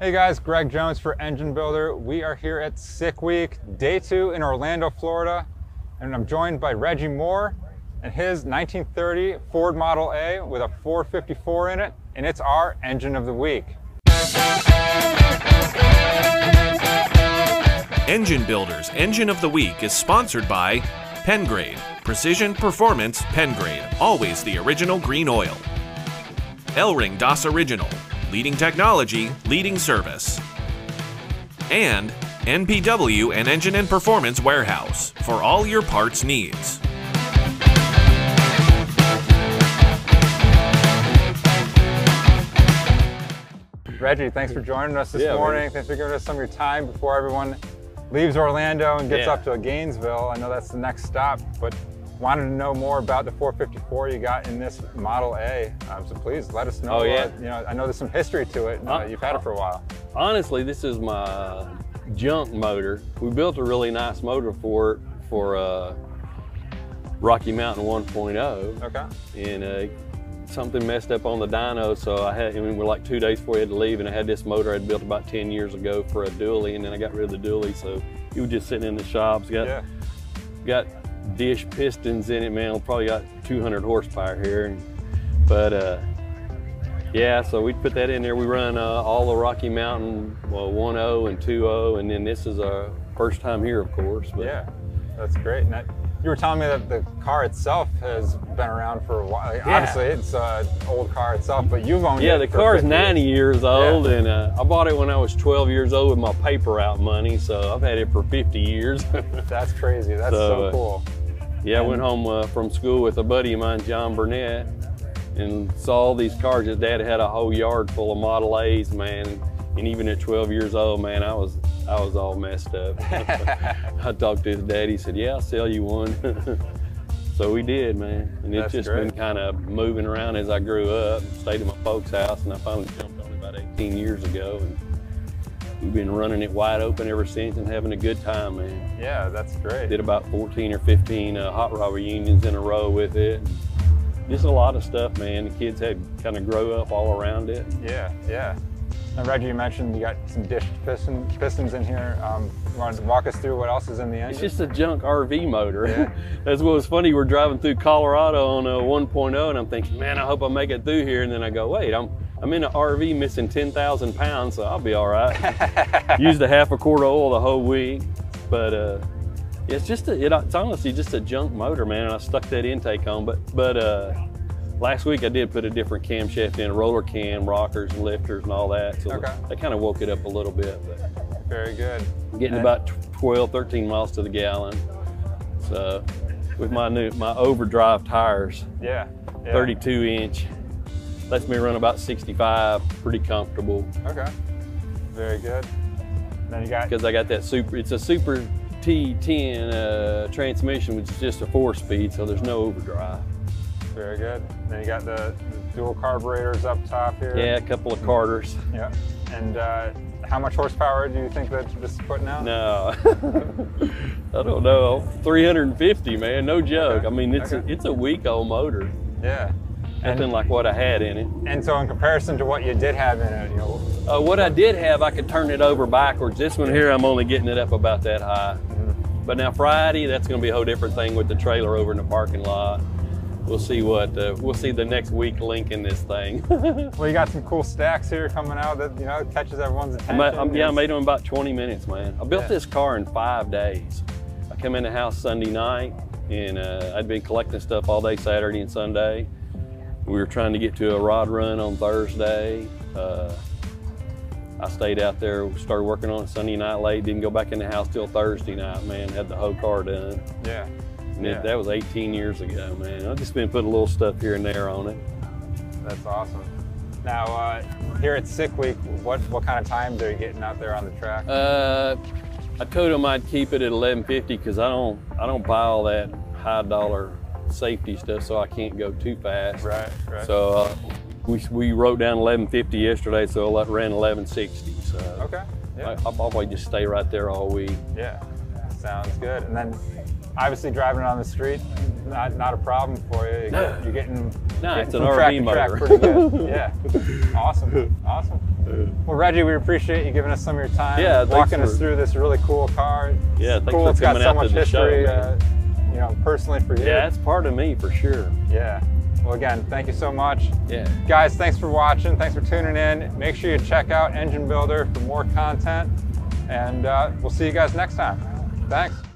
Hey guys, Greg Jones for Engine Builder. We are here at Sick Week, day 2 in Orlando, Florida, and I'm joined by Reggie Moore and his 1930 Ford Model A with a 454 in it, and it's our Engine of the Week. Engine Builder's Engine of the Week is sponsored by PennGrade, Precision Performance PennGrade, always the original green oil. Elring Das Original, leading technology, leading service. And NPW and Engine and Performance Warehouse for all your parts needs. Reggie, thanks for joining us this morning. Man. Thanks for giving us some of your time before everyone leaves Orlando and gets up to Gainesville. I know that's the next stop, but wanted to know more about the 454 you got in this Model A. So please let us know. You know, I know there's some history to it. You've had it for a while. Honestly, this is my junk motor. We built a really nice motor for it for Rocky Mountain 1.0. Okay. And something messed up on the dyno, so we were like 2 days before we had to leave, and I had this motor I'd built about 10 years ago for a dually, and then I got rid of the dually, so it was just sitting in the shops. Got Dish pistons in it, man. Probably got 200 horsepower here, but so we put that in there. We run all the Rocky Mountain 1.0 and 2.0, and then this is our first time here, of course. But yeah, that's great. And you were telling me that the car itself has been around for a while. Obviously, it's an old car itself, but you've owned it. Yeah, the car's 90 years old, and I bought it when I was 12 years old with my paper route money, so I've had it for 50 years. That's crazy. That's so cool. I went home from school with a buddy of mine, John Burnett, and saw all these cars. His dad had a whole yard full of Model A's, man. And even at 12 years old, man, I was all messed up. I talked to his dad, he said, yeah, I'll sell you one. So we did, man. And it's just been kind of moving around as I grew up, stayed at my folks' house, and I finally jumped on it about 18 years ago. And we've been running it wide open ever since and having a good time, man. Yeah, that's great. Did about 14 or 15 hot rod reunions in a row with it. Just a lot of stuff, man. The kids had kind of grow up all around it. Yeah. Now, Reggie, you mentioned you got some Dish pistons in here. You want to walk us through what else is in the engine? It's just a junk RV motor. Yeah. That's what was funny. We're driving through Colorado on a 1.0, and I'm thinking, man, I hope I make it through here. And then I go, wait, I'm in an RV missing 10,000 pounds, so I'll be all right. Used a half a quart of oil the whole week. But it's honestly just a junk motor, man. And I stuck that intake on, but last week I did put a different camshaft in, roller cam, rockers, and lifters, and all that. So that kind of woke it up a little bit. But very good. Getting about 12, 13 miles to the gallon. So with my overdrive tires, 32 inch, lets me run about 65, pretty comfortable. Okay, very good. Then you got, because I got that it's a Super T10 transmission, which is just a 4-speed, so there's no overdrive. Very good. Then you got the dual carburetors up top here. Yeah, a couple of Carters. Yeah. And how much horsepower do you think that this is putting out? No. I don't know. 350, man. No joke. Okay. I mean, it's a weak old motor. Yeah. Nothing like what I had in it. And so in comparison to what you did have in it, you know. What I did have, I could turn it over backwards. This one here, I'm only getting it up about that high. Mm-hmm. But now Friday, that's going to be a whole different thing with the trailer over in the parking lot. We'll see we'll see the next week linking this thing. Well, you got some cool stacks here coming out that, you know, catches everyone's attention. I made them in about 20 minutes, man. I built this car in 5 days. I come in the house Sunday night, and I'd been collecting stuff all day Saturday and Sunday. We were trying to get to a rod run on Thursday. I stayed out there, started working on it Sunday night late, didn't go back in the house till Thursday night, man. Had the whole car done. Yeah. Yeah. That was 18 years ago, man. I've just been putting a little stuff here and there on it. That's awesome. Now, here at Sick Week, what kind of times are you getting out there on the track? I told them I'd keep it at 11:50 because I don't buy all that high dollar safety stuff, so I can't go too fast. Right. So we wrote down 11:50 yesterday, so I ran 11:60. So I'll probably just stay right there all week. Yeah, sounds good. And then, obviously, driving on the street, not a problem for you. You're getting it's an RV motor. Pretty good. Yeah, awesome. Well, Reggie, we appreciate you giving us some of your time, walking us through this really cool car. Yeah, thanks for coming out to the show. It's got so much history, you know, personally for you. Yeah, it's part of me for sure. Yeah. Well, again, thank you so much. Yeah. Guys, thanks for watching. Thanks for tuning in. Make sure you check out Engine Builder for more content, and we'll see you guys next time. Thanks.